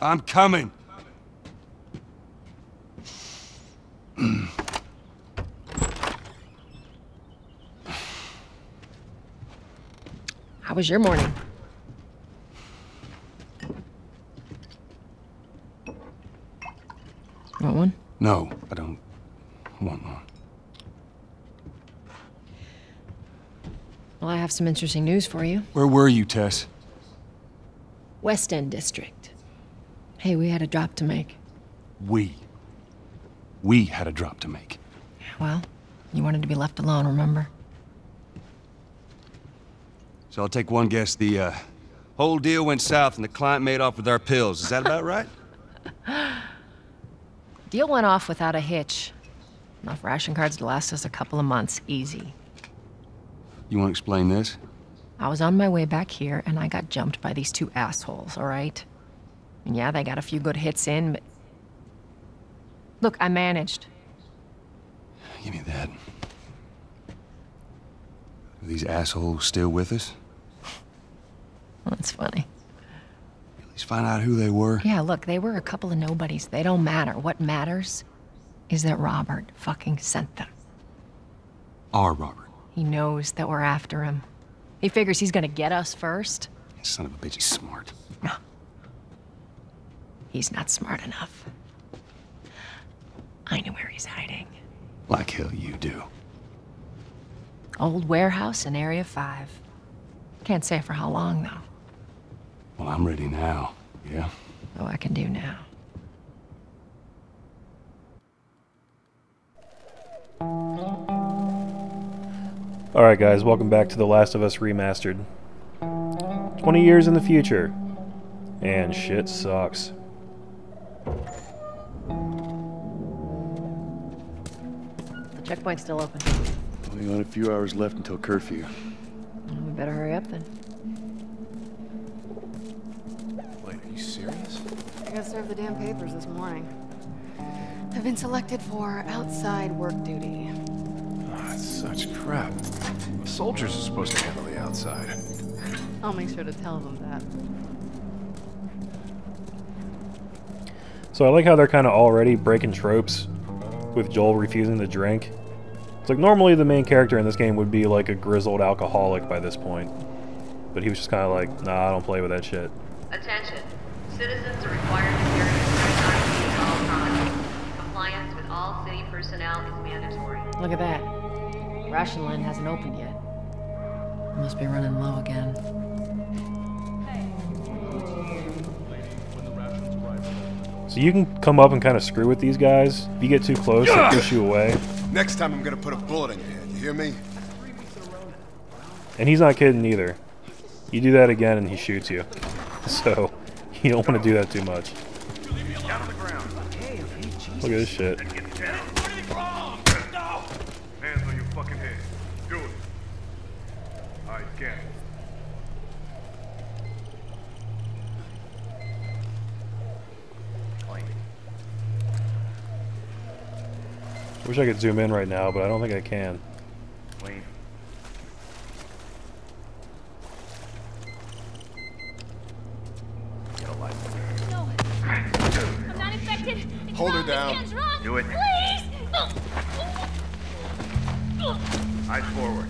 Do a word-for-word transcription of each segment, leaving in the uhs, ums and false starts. I'm coming. How was your morning? Want one? No, I don't want one. Well, I have some interesting news for you. Where were you, Tess? West End District. Hey, we had a drop to make. We? We had a drop to make. Well, you wanted to be left alone, remember? So I'll take one guess. The uh, whole deal went south and the client made off with our pills. Is that about right? Deal went off without a hitch. Enough ration cards to last us a couple of months. Easy. You want to explain this? I was on my way back here and I got jumped by these two assholes, all right? And yeah, they got a few good hits in, but... Look, I managed. Give me that. Are these assholes still with us? That's funny. At least find out who they were. Yeah, look, they were a couple of nobodies. They don't matter. What matters is that Robert fucking sent them. Our Robert. He knows that we're after him. He figures he's gonna get us first. Yeah, son of a bitch, he's smart. No. He's not smart enough. I know where he's hiding. Like hell you do. Old warehouse in Area five. Can't say for how long, though. Well, I'm ready now, yeah? Oh, I can do now. Alright guys, welcome back to The Last of Us Remastered. twenty years in the future. And shit sucks. The checkpoint's still open. Only got a few hours left until curfew. Well, we better hurry up then. Wait, are you serious? I gotta serve the damn papers this morning. I've been selected for outside work duty. Oh, it's such crap. The soldiers are supposed to handle the outside. I'll make sure to tell them that. So I like how they're kind of already breaking tropes with Joel refusing to drink. It's like normally the main character in this game would be like a grizzled alcoholic by this point. But he was just kind of like, nah, I don't play with that shit. Attention. Citizens are required to carry a certified at all times. Compliance with all city personnel is mandatory. Look at that. Ration line hasn't opened yet. Must be running low again. So you can come up and kind of screw with these guys. If you get too close, they'll push you away. Next time I'm gonna put a bullet in your head, you hear me? And he's not kidding either. You do that again and he shoots you. So, you don't want to do that too much. Look at this shit. Hands on your fucking head. Do it. I can't. I wish I could zoom in right now, but I don't think I can. Wait. Get a life. No. I'm not infected. It's Hold wrong. her down. This can't Do it. Please. Eyes forward.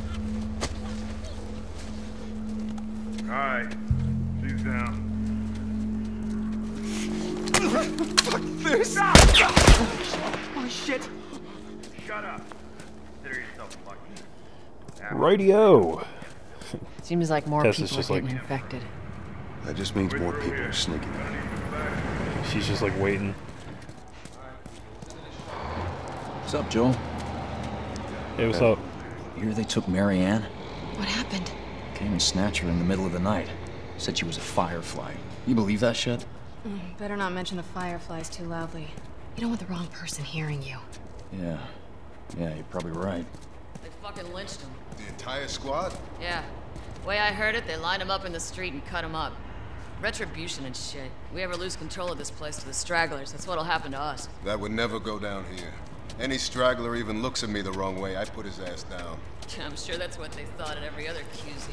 All right. She's down. Fuck this. Oh shit. Shut up. Consider yourself lucky. Radio. Seems like more Tess people is just are getting like, infected. That just means more people are sneaking out. She's just like waiting. What's up, Joel? Hey, what's uh, up? You hear they took Marianne? What happened? Came and snatched her in the middle of the night. Said she was a firefly. You believe that shit? Mm, better not mention the fireflies too loudly. You don't want the wrong person hearing you. Yeah. Yeah, you're probably right. They fucking lynched him. The entire squad? Yeah. Way I heard it, they lined him up in the street and cut him up. Retribution and shit. If we ever lose control of this place to the stragglers, that's what'll happen to us. That would never go down here. Any straggler even looks at me the wrong way, I put his ass down. I'm sure that's what they thought at every other Q Z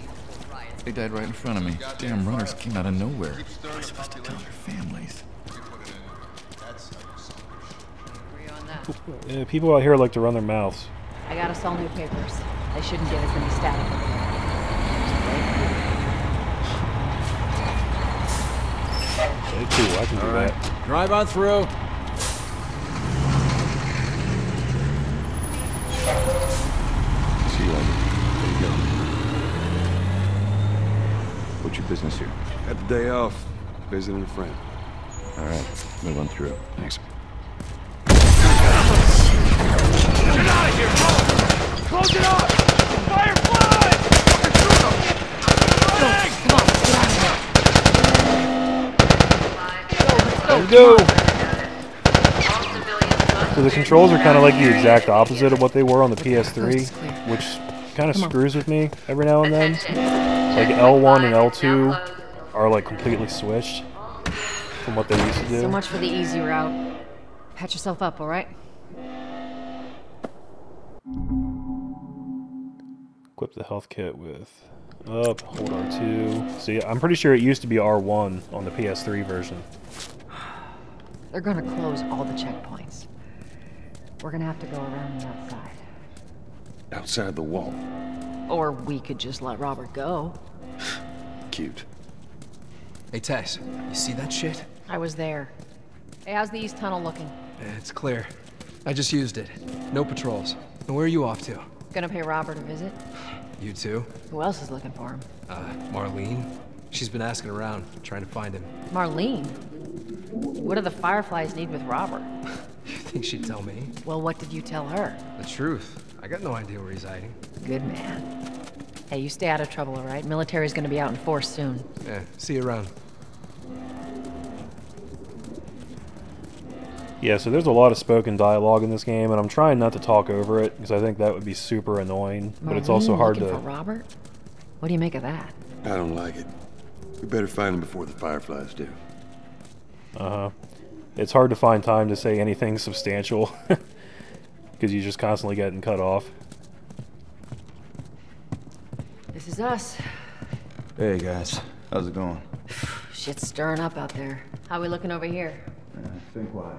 riot. They died right in front of me. Damn runners came out of nowhere. We're supposed to tell their families. Yeah, people out here like to run their mouths. I got us all new papers. They shouldn't give us any static. They too, I can all do right. that. Drive on through. See you later. There you go. What's your business here? Got the day off. Visiting a friend. All right, move on through. Thanks. Get out of here! Close it off! Fire flies! Come on, get out of here! Let's go! So the controls are kind of like the exact opposite of what they were on the P S three, which kind of screws with me every now and then. Like L one and L two are like completely switched from what they used to do. So much for the easy route. Patch yourself up, all right? Equip the health kit with up, hold R two. See, I'm pretty sure it used to be R one on the P S three version. They're gonna close all the checkpoints. We're gonna have to go around the outside. Outside the wall? Or we could just let Robert go. Cute. Hey, Tess, you see that shit? I was there. Hey, how's the east tunnel looking? It's clear. I just used it. No patrols. And where are you off to? Gonna pay Robert a visit. You too? Who else is looking for him? Uh, Marlene. She's been asking around, trying to find him. Marlene? What do the Fireflies need with Robert? You think she'd tell me? Well, what did you tell her? The truth. I got no idea where he's hiding. Good man. Hey, you stay out of trouble, all right? Military's gonna be out in force soon. Yeah, see you around. Yeah, so there's a lot of spoken dialogue in this game, and I'm trying not to talk over it because I think that would be super annoying. Marlene, but it's also hard to. For Robert, what do you make of that? I don't like it. We better find him before the Fireflies do. Uh huh. It's hard to find time to say anything substantial because you're just constantly getting cut off. This is us. Hey guys, how's it going? Shit's stirring up out there. How we looking over here? Uh, think why.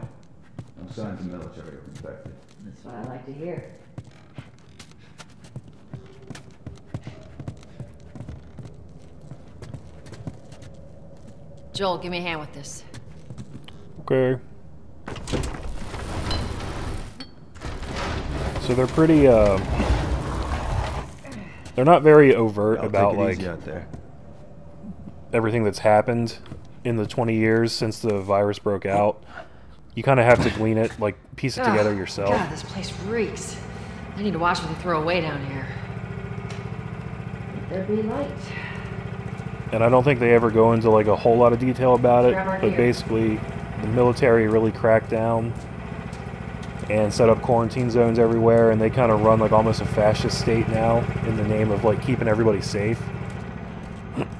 No signs of military are expected. That's what I like to hear. Joel, give me a hand with this. Okay. So they're pretty, uh... they're not very overt I'll about, like, out there. everything that's happened in the twenty years since the virus broke out. You kind of have to glean it, like, piece it together yourself. God, this place reeks. I need to watch what they throw away down here. There'd be light. And I don't think they ever go into, like, a whole lot of detail about it, but here. basically the military really cracked down and set up quarantine zones everywhere, and they kind of run, like, almost a fascist state now in the name of, like, keeping everybody safe.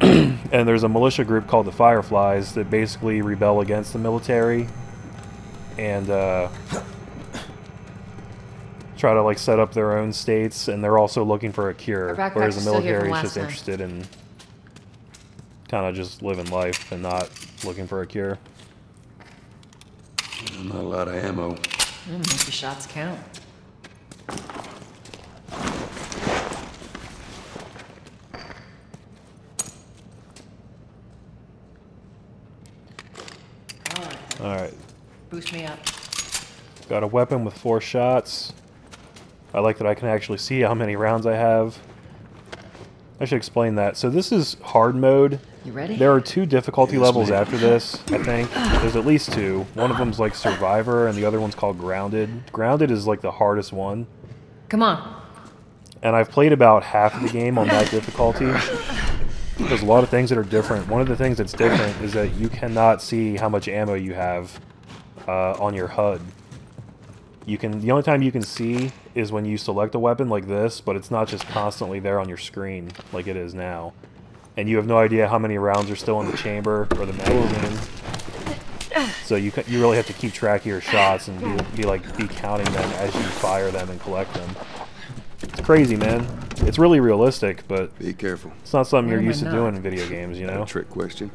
And there's a militia group called the Fireflies that basically rebel against the military and uh, try to like set up their own states, and they're also looking for a cure, whereas the military is just interested in kind of just living life and not looking for a cure. Not a lot of ammo. Mm, make your shots count. Alright. Boost me up. Got a weapon with four shots. I like that I can actually see how many rounds I have. I should explain that. So this is hard mode. You ready? There are two difficulty levels after this, I think. There's at least two. One of them's like Survivor, and the other one's called Grounded. Grounded is like the hardest one. Come on. And I've played about half of the game on that difficulty. There's a lot of things that are different. One of the things that's different is that you cannot see how much ammo you have uh, on your H U D. You can, the only time you can see is when you select a weapon like this, but it's not just constantly there on your screen like it is now. and you have no idea how many rounds are still in the chamber or the magazine. So you you really have to keep track of your shots and be, be like be counting them as you fire them and collect them. It's crazy, man. It's really realistic, but be careful. It's not something you're used to doing in video games, you know. Not a trick question.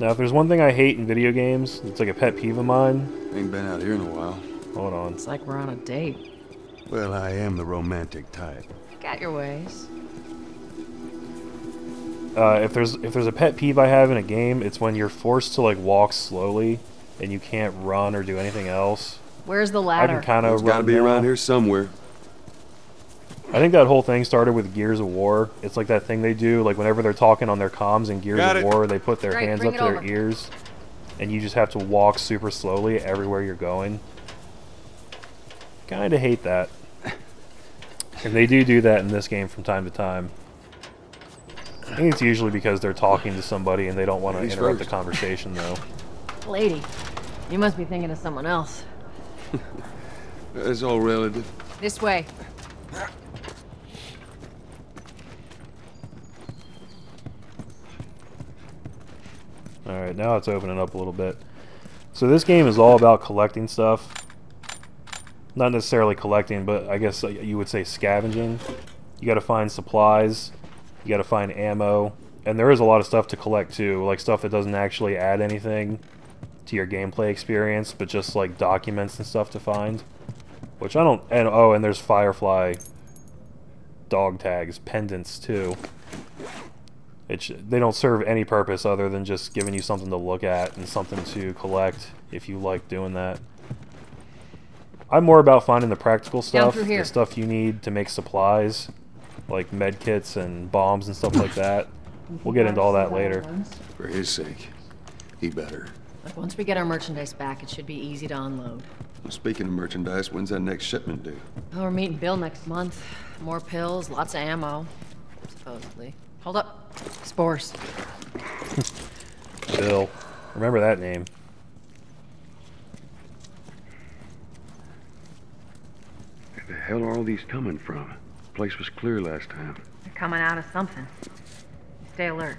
Now, if there's one thing I hate in video games, it's like a pet peeve of mine. Ain't been out here in a while. Hold on. It's like we're on a date. Well, I am the romantic type. You got your ways. Uh, if there's if there's a pet peeve I have in a game, it's when you're forced to like walk slowly and you can't run or do anything else. Where's the ladder? I can kind of it's got to be now. Around here somewhere. I think that whole thing started with Gears of War. It's like that thing they do, like whenever they're talking on their comms in Gears got of it. War, they put their right, hands up to over. their ears, and you just have to walk super slowly everywhere you're going. Kinda hate that. And they do do that in this game from time to time. I think it's usually because they're talking to somebody and they don't want to interrupt the conversation, though. Lady, you must be thinking of someone else. It's all relative. This way. Alright, now it's opening up a little bit. So this game is all about collecting stuff. Not necessarily collecting, but I guess you would say scavenging. You gotta find supplies. You gotta find ammo, and there is a lot of stuff to collect too, like stuff that doesn't actually add anything to your gameplay experience, but just like documents and stuff to find. Which I don't, and oh, and there's Firefly dog tags, pendants too. It sh they don't serve any purpose other than just giving you something to look at and something to collect if you like doing that. I'm more about finding the practical stuff, the stuff you need to make supplies. Like med kits and bombs and stuff like that. We'll get into all that later. For his sake, he better. Look, once we get our merchandise back, it should be easy to unload. Well, speaking of merchandise, when's that next shipment due? Oh, we're meeting Bill next month. More pills, lots of ammo, supposedly. Hold up, spores. Bill, remember that name. Where the hell are all these coming from? Place was clear last time. They're coming out of something. Stay alert.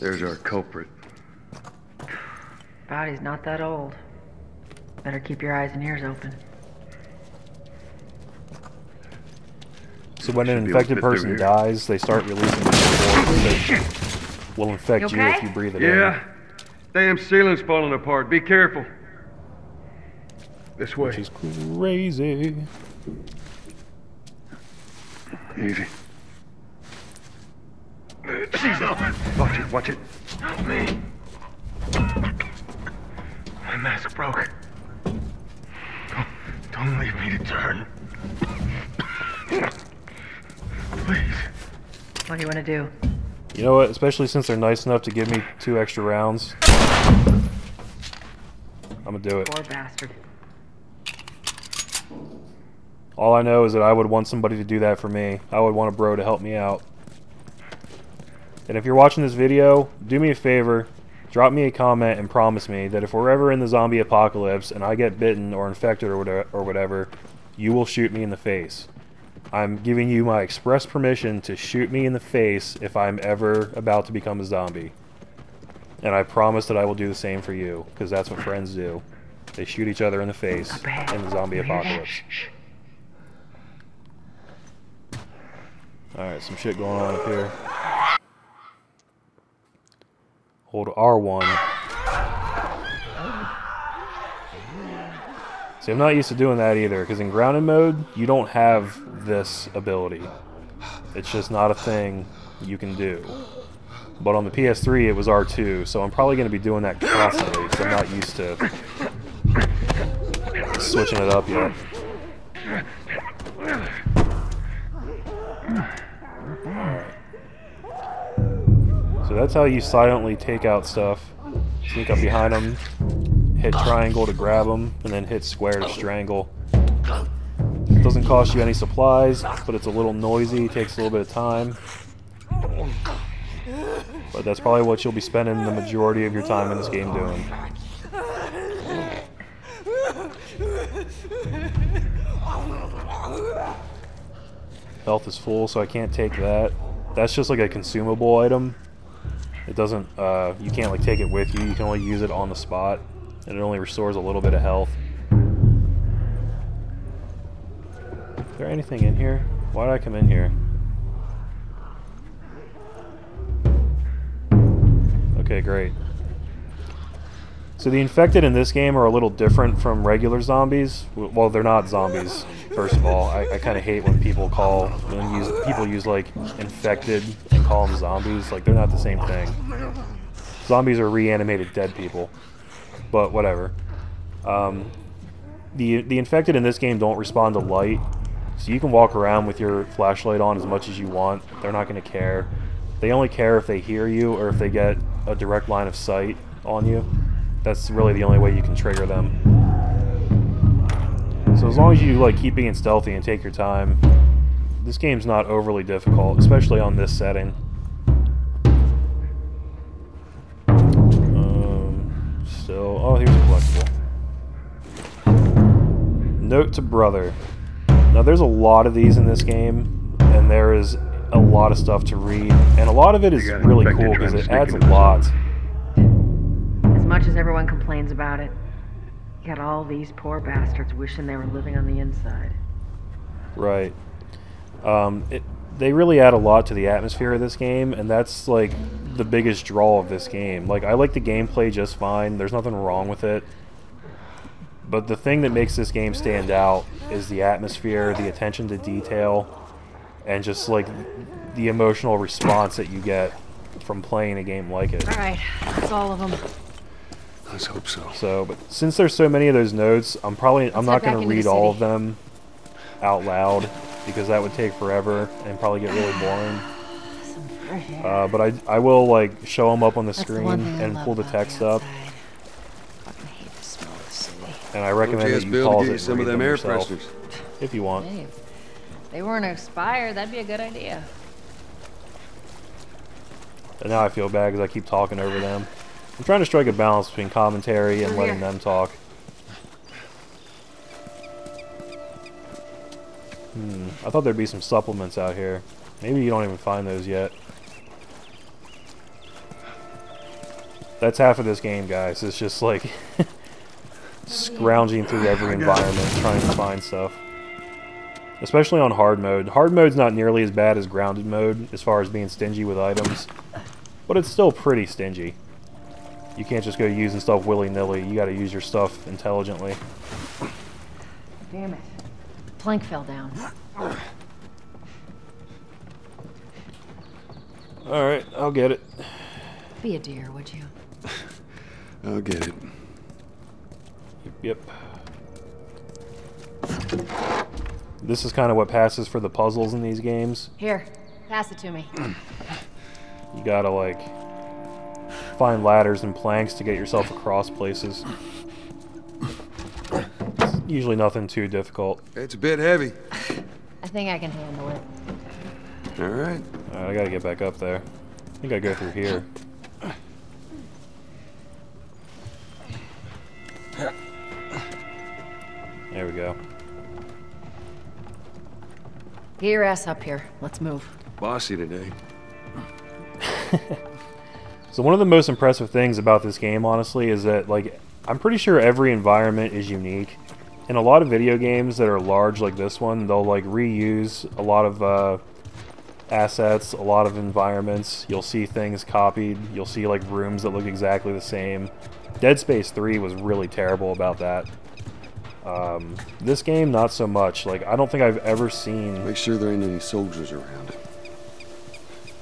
There's our culprit. Body's not that old. Better keep your eyes and ears open. So when an infected person dies, they start releasing that will infect you, you okay? if you breathe it in. Yeah. Damn ceiling's falling apart. Be careful. This way. Which is crazy. Easy. She's off. Watch it, watch it. Help me. My mask broke. Don't, don't leave me to turn. Please. What do you want to do? You know what? Especially since they're nice enough to give me two extra rounds, I'm gonna do it. Poor bastard. All I know is that I would want somebody to do that for me. I would want a bro to help me out. And if you're watching this video, do me a favor, drop me a comment and promise me that if we're ever in the zombie apocalypse and I get bitten or infected or whatever, you will shoot me in the face. I'm giving you my express permission to shoot me in the face if I'm ever about to become a zombie. And I promise that I will do the same for you, because that's what friends do. They shoot each other in the face in the zombie apocalypse. Alright, some shit going on up here. Hold R one. See, I'm not used to doing that either, because in grounded mode, you don't have this ability. It's just not a thing you can do. But on the P S three, it was R two, so I'm probably going to be doing that constantly, because I'm not used to switching it up yet. So that's how you silently take out stuff. Sneak up behind them, hit triangle to grab them, and then hit square to strangle. It doesn't cost you any supplies, but it's a little noisy, takes a little bit of time. But that's probably what you'll be spending the majority of your time in this game doing. Health is full, so I can't take that. That's just like a consumable item. It doesn't, uh, you can't like take it with you. You can only use it on the spot, and it only restores a little bit of health. Is there anything in here? Why did I come in here? Okay, great. So the infected in this game are a little different from regular zombies. Well, they're not zombies, first of all. I, I kind of hate when people call, when use, people use like infected and call them zombies. Like, they're not the same thing. Zombies are reanimated dead people, but whatever. Um, the, the infected in this game don't respond to light, so you can walk around with your flashlight on as much as you want. They're not going to care. They only care if they hear you or if they get a direct line of sight on you. That's really the only way you can trigger them. So as long as you like keep being stealthy and take your time, this game's not overly difficult, especially on this setting. Um, so, oh, here's a collectible. Note to brother. Now there's a lot of these in this game, and there is a lot of stuff to read, and a lot of it is really cool because it adds a lot. Much as everyone complains about it, you got all these poor bastards wishing they were living on the inside. Right. Um, it, they really add a lot to the atmosphere of this game, and that's like the biggest draw of this game. Like, I like the gameplay just fine. There's nothing wrong with it. But the thing that makes this game stand out is the atmosphere, the attention to detail, and just like the emotional response that you get from playing a game like it. All right, that's all of them. Let's hope so. So, but since there's so many of those notes, I'm probably Let's I'm not going to read all of them out loud because that would take forever and probably get really boring. Uh, but I I will like show them up on the That's screen the and pull the text the up. I hate the smell of city. And I recommend that you pause it and read them yourself if you want. Dave, they weren't expired. That'd be a good idea. And now I feel bad because I keep talking over them. I'm trying to strike a balance between commentary and letting them talk. Hmm. I thought there'd be some supplements out here. Maybe you don't even find those yet. That's half of this game, guys. It's just like scrounging through every environment trying to find stuff. Especially on hard mode. Hard mode's not nearly as bad as grounded mode as far as being stingy with items. But it's still pretty stingy. You can't just go using stuff willy-nilly. You gotta use your stuff intelligently. Damn it. The plank fell down. Alright, I'll get it. Be a dear, would you? I'll get it. Yep, yep. This is kind of what passes for the puzzles in these games. Here, pass it to me. You gotta, like... find ladders and planks to get yourself across places. It's usually nothing too difficult. It's a bit heavy. I think I can handle it. All right. All right, I gotta get back up there. I think I go through here. There we go. Get your ass up here. Let's move. Bossy today. So one of the most impressive things about this game, honestly, is that, like, I'm pretty sure every environment is unique. In a lot of video games that are large like this one, they'll, like, reuse a lot of uh, assets, a lot of environments. You'll see things copied. You'll see, like, rooms that look exactly the same. Dead Space three was really terrible about that. Um, this game, not so much. Like, I don't think I've ever seen... Make sure there ain't any soldiers around.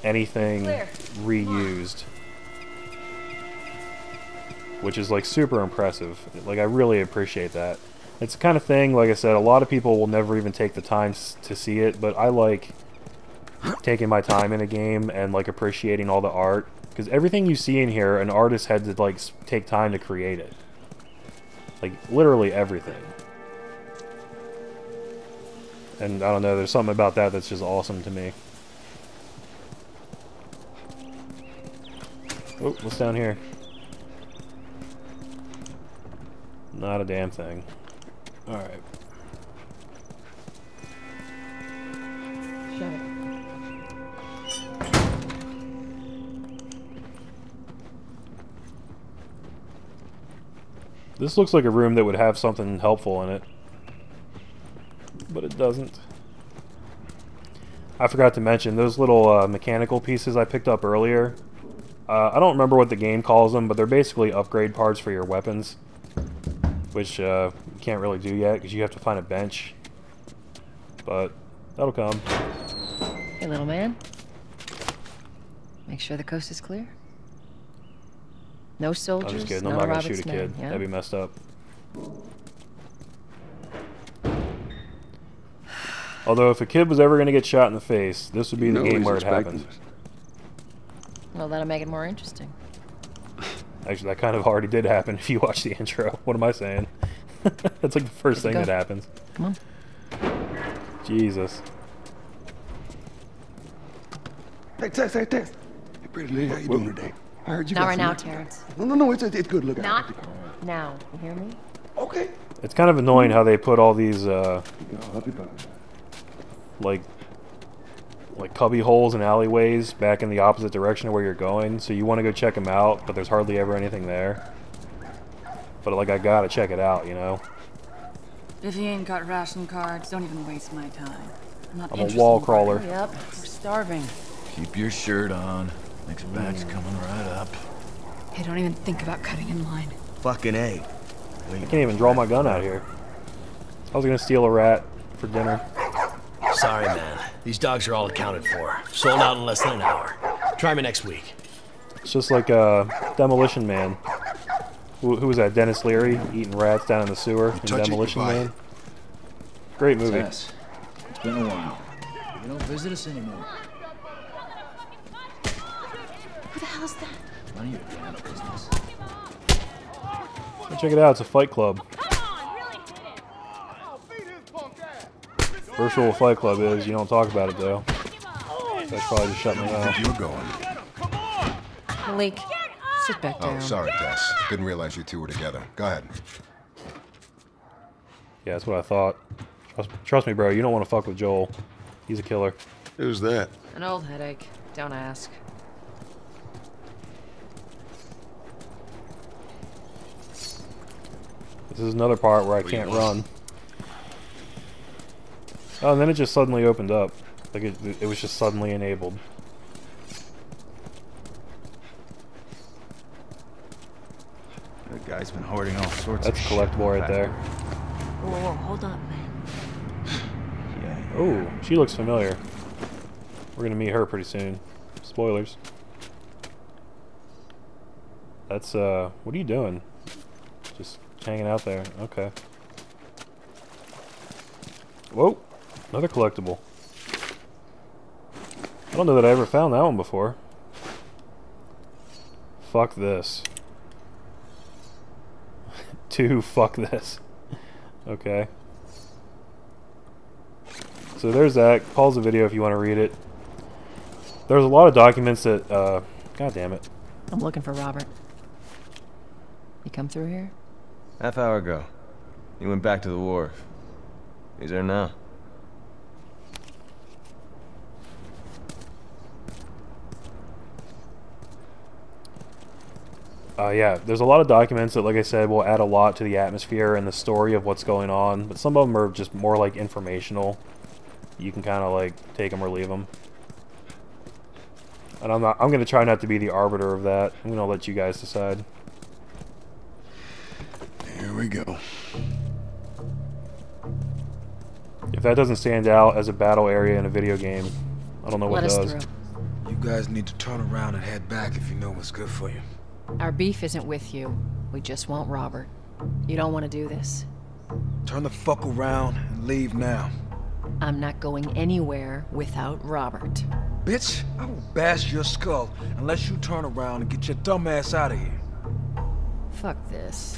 Anything reused. Which is like super impressive. Like, I really appreciate that. It's the kind of thing, like I said, a lot of people will never even take the time to see it, but I like taking my time in a game and like appreciating all the art, because everything you see in here, an artist had to like take time to create it. Like, literally everything. And I don't know, there's something about that that's just awesome to me. Oh, what's down here? Not a damn thing. All right. Shut it. This looks like a room that would have something helpful in it, but it doesn't. I forgot to mention, those little uh, mechanical pieces I picked up earlier, uh, I don't remember what the game calls them, but they're basically upgrade parts for your weapons, which uh, you can't really do yet because you have to find a bench, but that'll come. Hey, little man. Make sure the coast is clear. No soldiers, I'm just kidding. I'm no not going to shoot a kid. Yeah. That'd be messed up. Although, if a kid was ever going to get shot in the face, this would be the no, game where it happened. This. Well, that'll make it more interesting. Actually, that kind of already did happen if you watch the intro. What am I saying? That's like the first thing go. that happens. Come on. Jesus. Hey, Tess, hey, Tess. Hey, pretty lady, how you doing today? I heard you Not right now, Terrence. No, no, no, it's, it's good. Look Not out. Not now. You hear me? Okay. It's kind of annoying how they put all these, uh, like, like cubby holes and alleyways back in the opposite direction of where you're going. So you want to go check them out, but there's hardly ever anything there. But, like, I gotta check it out, you know? If you ain't got ration cards, don't even waste my time. I'm, not I'm a wall crawler. Yep, we're starving. Keep your shirt on. Next batch coming right up. Hey, don't even think about cutting in line. Fucking A. I can't even draw my gun out here. I was gonna steal a rat for dinner. Sorry, man. These dogs are all accounted for. Sold out in less than an hour. Try me next week. It's just like uh, Demolition Man. Who, who was that? Dennis Leary eating rats down in the sewer in Demolition Man. Great movie. It's been a while. You don't visit us anymore. What the hell is that? None of your damn business. Check it out, it's a Fight Club. First rule of Fight Club is you don't talk about it, though. That's probably just shut me out. You're going. Malik, sit back down. Oh, sorry, Tess. Didn't realize you two were together. Go ahead. Yeah, that's what I thought. Trust, trust me, bro. You don't want to fuck with Joel. He's a killer. Who's that? An old headache. Don't ask. This is another part where I can't run. Oh, and then it just suddenly opened up. Like, it, it was just suddenly enabled. That guy's been hoarding all sorts That's of shit. That's collectible right there. Whoa, whoa, hold up, man. Yeah. Oh, she looks familiar. We're gonna meet her pretty soon. Spoilers. That's, uh, what are you doing? Just... hanging out there. Okay. Whoa! Another collectible. I don't know that I ever found that one before. Fuck this. Two fuck this. Okay. So there's that. Pause the video if you want to read it. There's a lot of documents that, uh... God damn it. I'm looking for Robert. You come through here? Half hour ago. He went back to the wharf. He's there now. Uh, yeah, there's a lot of documents that, like I said, will add a lot to the atmosphere and the story of what's going on, but some of them are just more like informational. You can kind of like take them or leave them. And I'm not, I'm gonna try not to be the arbiter of that. I'm gonna let you guys decide. Here we go. If that doesn't stand out as a battle area in a video game, I don't know what does. You guys need to turn around and head back if you know what's good for you. Our beef isn't with you. We just want Robert. You don't want to do this. Turn the fuck around and leave now. I'm not going anywhere without Robert. Bitch, I will bash your skull unless you turn around and get your dumb ass out of here. Fuck this.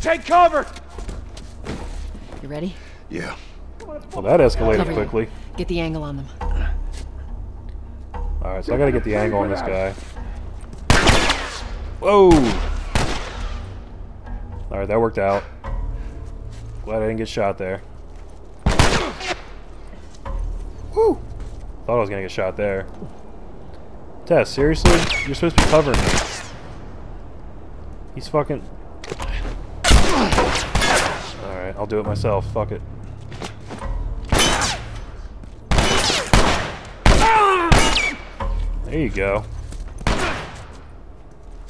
Take cover! You ready? Yeah. Well, that escalated cover quickly. You. Get the angle on them. Alright, so I gotta get the angle on this guy. Whoa! Alright, that worked out. Glad I didn't get shot there. Woo! Thought I was gonna get shot there. Tess, seriously? You're supposed to be covering me. He's fucking... Alright, I'll do it myself. Fuck it. There you go.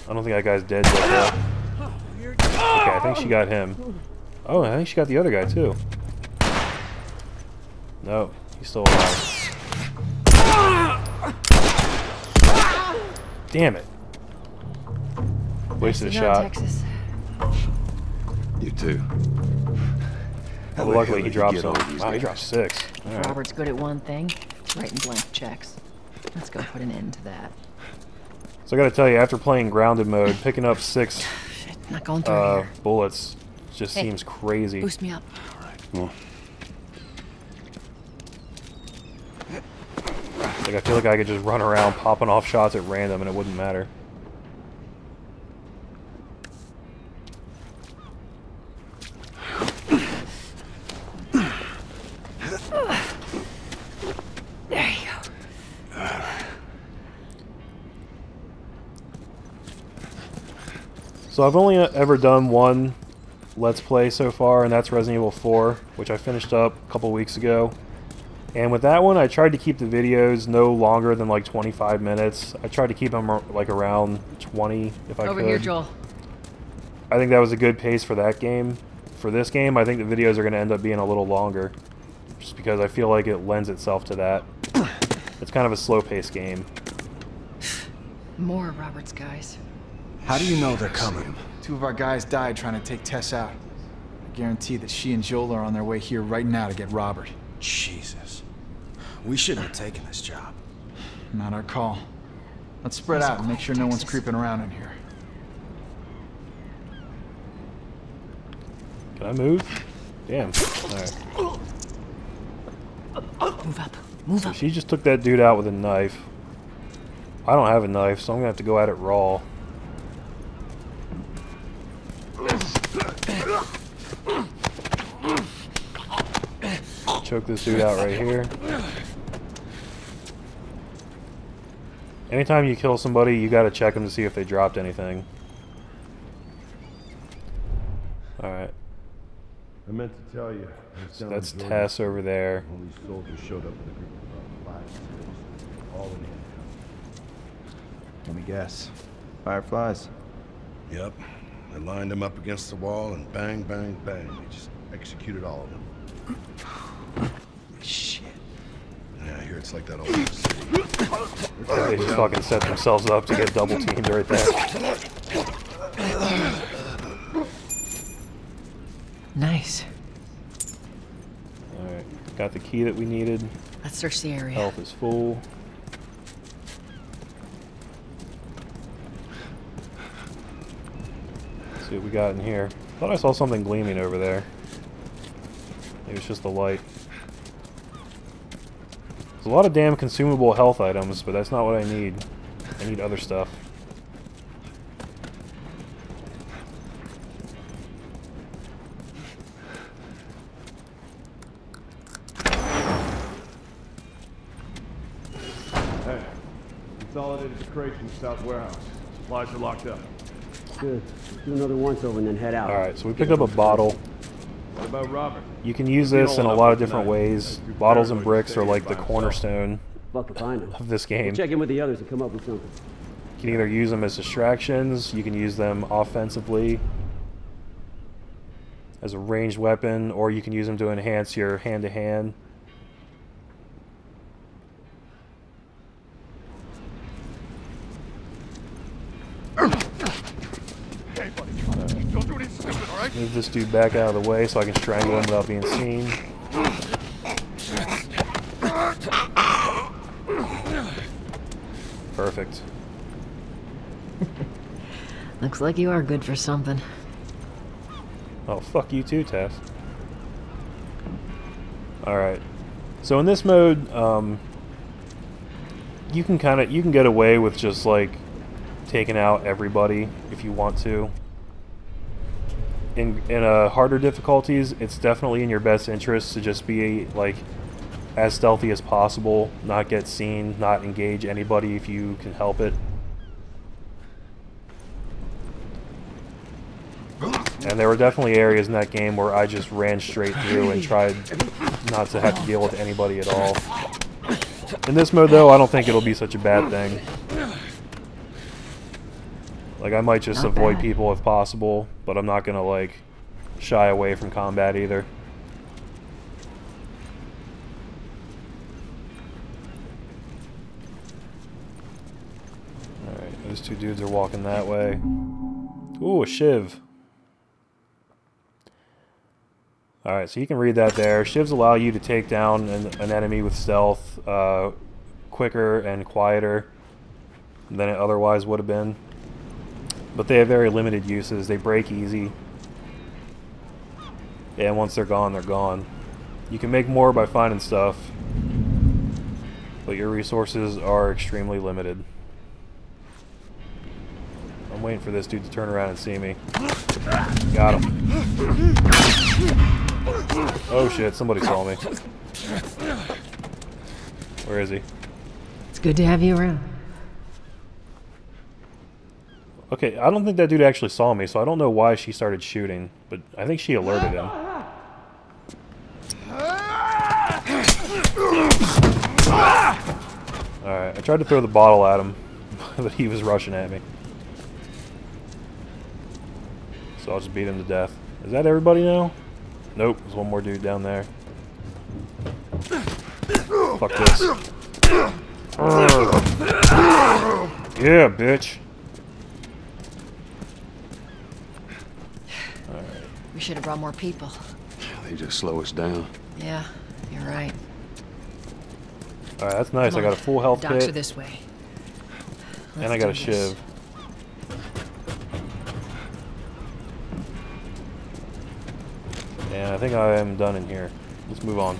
I don't think that guy's dead yet. Okay, I think she got him. Oh, I think she got the other guy too. No, he's still alive. Damn it. Wasted a shot. You too. Well, luckily he drops him. Wow, he dropped six. Right. Robert's good at one thing, writing blank checks. Let's go put an end to that. So I gotta tell you, after playing grounded mode, picking up six Shit, not going through uh, here. bullets just hey, seems crazy. Boost me up. All right, come on. Like I feel like I could just run around popping off shots at random and it wouldn't matter. So I've only ever done one Let's Play so far, and that's Resident Evil four, which I finished up a couple weeks ago. And with that one, I tried to keep the videos no longer than like twenty-five minutes. I tried to keep them like around twenty if I could. Over here, Joel. I think that was a good pace for that game. For this game, I think the videos are going to end up being a little longer, just because I feel like it lends itself to that. It's kind of a slow-paced game. More Robert's guys. How do you know they're coming? Two of our guys died trying to take Tess out. I guarantee that she and Joel are on their way here right now to get Robert. Jesus. We shouldn't have taken this job. Not our call. Let's spread out and make sure no one's creeping around in here. Can I move? Damn. All right. Move up. Move up. So she just took that dude out with a knife. I don't have a knife, so I'm gonna have to go at it raw. Choke this dude out right here. Anytime you kill somebody, you gotta check them to see if they dropped anything. Alright. I meant to tell you. So that's Tess over there. Only soldiers showed up with a group of about five soldiers, all in handcuffs. Let me guess. Fireflies. Yep. They lined them up against the wall and bang, bang, bang. They just executed all of them. Shit. Yeah, I hear it's like that all over the city. They just fucking set themselves up to get double teamed right there. Nice. Alright, got the key that we needed. Let's search the area. Health is full. Let's see what we got in here. Thought I saw something gleaming over there. Maybe it's just the light. A lot of damn consumable health items, but that's not what I need. I need other stuff. Hey, consolidated crates in the south warehouse. Supplies are locked up. Good. Do another once over and then head out. All right, so we picked up a bottle. What about Robert? You can use this in a lot of different ways. Bottles and bricks are like the cornerstone of this game. Check in with the others and come up with something. You can either use them as distractions, you can use them offensively as a ranged weapon, or you can use them to enhance your hand-to-hand. Move this dude back out of the way so I can strangle him without being seen. Perfect. Looks like you are good for something. Oh, fuck you too, Tess. Alright. So in this mode, um, you can kind of, you can get away with just, like, taking out everybody if you want to. in in uh, harder difficulties, it's definitely in your best interest to just be like as stealthy as possible, not get seen, not engage anybody if you can help it. And there were definitely areas in that game where I just ran straight through and tried not to have to deal with anybody at all. In this mode, though, I don't think it'll be such a bad thing. Like, I might just avoid people if possible, but I'm not gonna, like, shy away from combat either. Alright, those two dudes are walking that way. Ooh, a shiv. Alright, so you can read that there. Shivs allow you to take down an, an enemy with stealth uh, quicker and quieter than it otherwise would have been. But they have very limited uses. They break easy. And once they're gone, they're gone. You can make more by finding stuff, but your resources are extremely limited. I'm waiting for this dude to turn around and see me. Got him. Oh shit, somebody saw me. Where is he? It's good to have you around. Okay, I don't think that dude actually saw me, so I don't know why she started shooting, but I think she alerted him. Alright, I tried to throw the bottle at him, but he was rushing at me. So I'll just beat him to death. Is that everybody now? Nope, there's one more dude down there. Fuck this. Yeah, bitch. All right. We should have brought more people. They just slow us down. Yeah, you're right. All right, that's nice. I got a full health kit. Doctor this way. And I got a shiv. And I think I am done in here. Let's move on.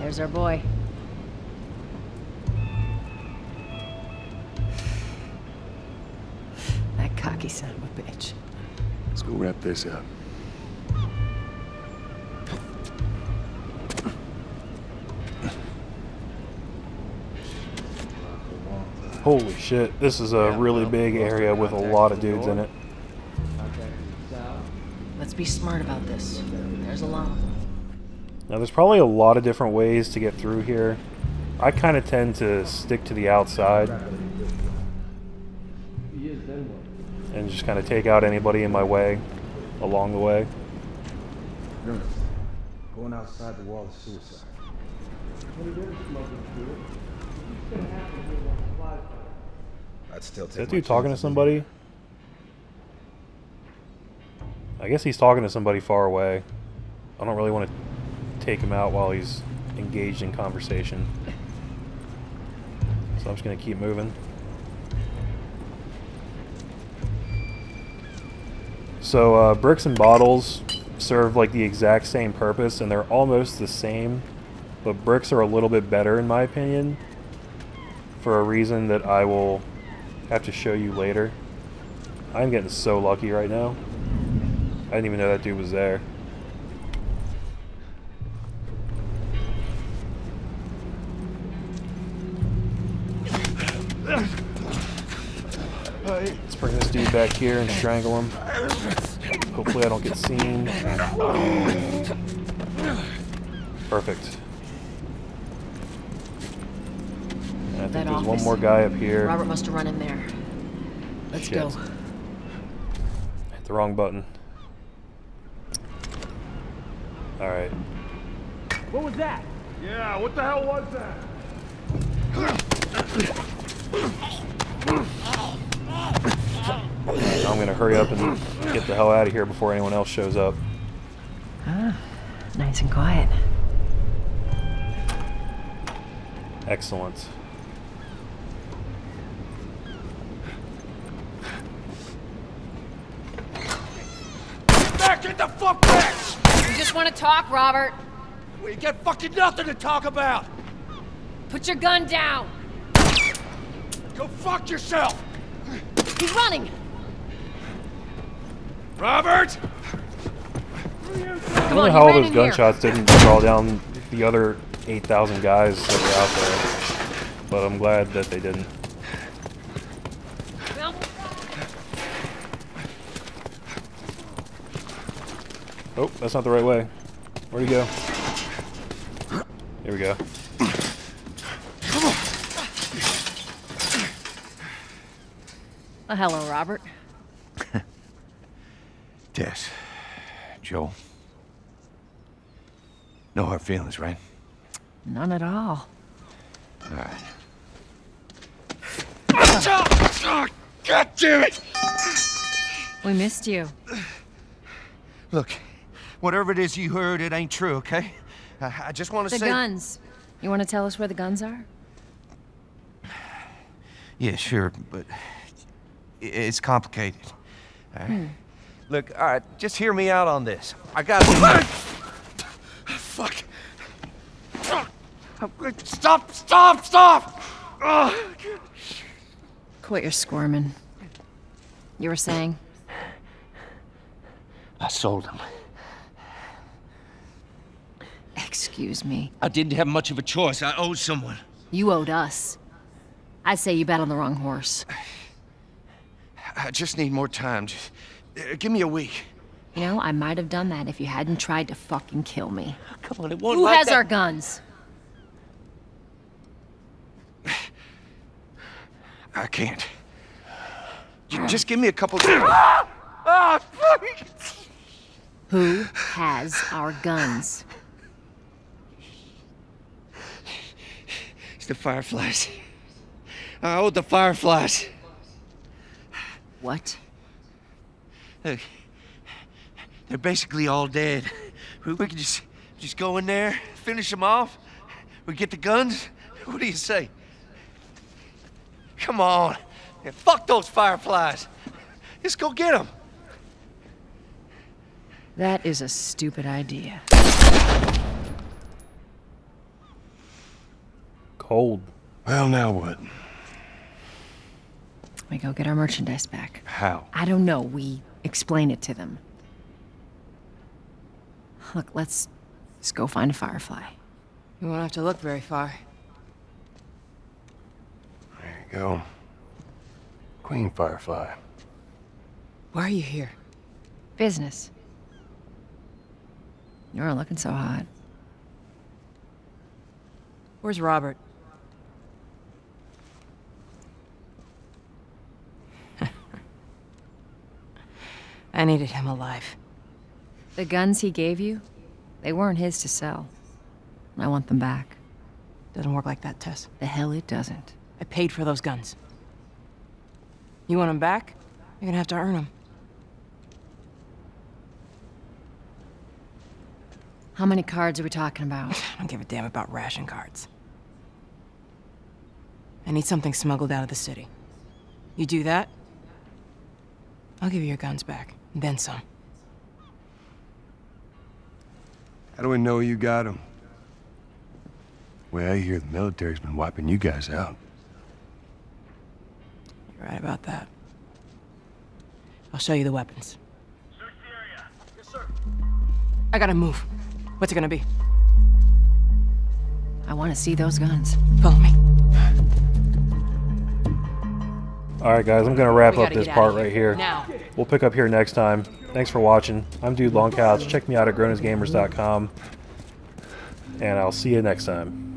There's our boy. That cocky son of a bitch. Let's go wrap this up. Holy shit, this is a really big area with a lot of dudes in it. Let's be smart about this. There's a lot of them. Now there's probably a lot of different ways to get through here. I kind of tend to stick to the outside and just kind of take out anybody in my way along the way. Going outside the wall is suicide. I'd still take. Is that dude talking to somebody? I guess he's talking to somebody far away. I don't really want to take him out while he's engaged in conversation. So I'm just going to keep moving. So uh, bricks and bottles serve like the exact same purpose, and they're almost the same, but bricks are a little bit better in my opinion, for a reason that I will have to show you later. I'm getting so lucky right now. I didn't even know that dude was there. Let's bring this dude back here and strangle him. Hopefully I don't get seen. Perfect. I think there's one more guy up here. Robert must have run in there. Let's Shit. go. Hit the wrong button. Alright. What was that? Yeah, what the hell was that? Right, I'm gonna hurry up and get the hell out of here before anyone else shows up. Ah, nice and quiet. Excellent. fuck bitch! We just want to talk, Robert. We got fucking nothing to talk about! Put your gun down! Go fuck yourself! He's running! Robert! I wonder how all those gunshots didn't draw down the other eight thousand guys that were out there. But I'm glad that they didn't. Oh, that's not the right way. Where'd he go? Here we go. Come on. Well, hello, Robert. Tess. Joel. No hard feelings, right? None at all. All right. Oh, God damn it! We missed you. Look. Whatever it is you heard, it ain't true, okay? I, I just want to say... The guns. You want to tell us where the guns are? Yeah, sure, but it's complicated. All right? Hmm. Look, all right, just hear me out on this. I got... Fuck. Stop, stop, stop! Quit your squirming. You were saying? I sold them. Excuse me. I didn't have much of a choice. I owed someone. You owed us. I say you bet on the wrong horse. I just need more time. Just, uh, give me a week. You know, I might have done that if you hadn't tried to fucking kill me. Come on, it won't. Who like has that. Our guns? I can't. Just give me a couple. Oh, fuck. Who has our guns? The Fireflies. I owed the Fireflies. What? Look, they're basically all dead. We, we can just just go in there, finish them off. We get the guns. What do you say? Come on. Yeah, fuck those Fireflies. Let's go get them. That is a stupid idea. Cold. Well, now what? We go get our merchandise back. How? I don't know. We explain it to them. Look, let's just go find a Firefly. You won't have to look very far. There you go. Queen Firefly. Why are you here? Business. You aren't looking so hot. Where's Robert? I needed him alive. The guns he gave you, they weren't his to sell. I want them back. Doesn't work like that, Tess. The hell it doesn't. I paid for those guns. You want them back? You're gonna have to earn them. How many cards are we talking about? I don't give a damn about ration cards. I need something smuggled out of the city. You do that, I'll give you your guns back, and then some. How do we know you got them? Well, I hear the military's been wiping you guys out. You're right about that. I'll show you the weapons. Search the area. Yes, sir. I gotta move. What's it gonna be? I want to see those guns. Follow me. Alright guys, I'm going to wrap up this part right here. Now. We'll pick up here next time. Thanks for watching. I'm Dude Long Couch. Check me out at grown as gamers dot com. And I'll see you next time.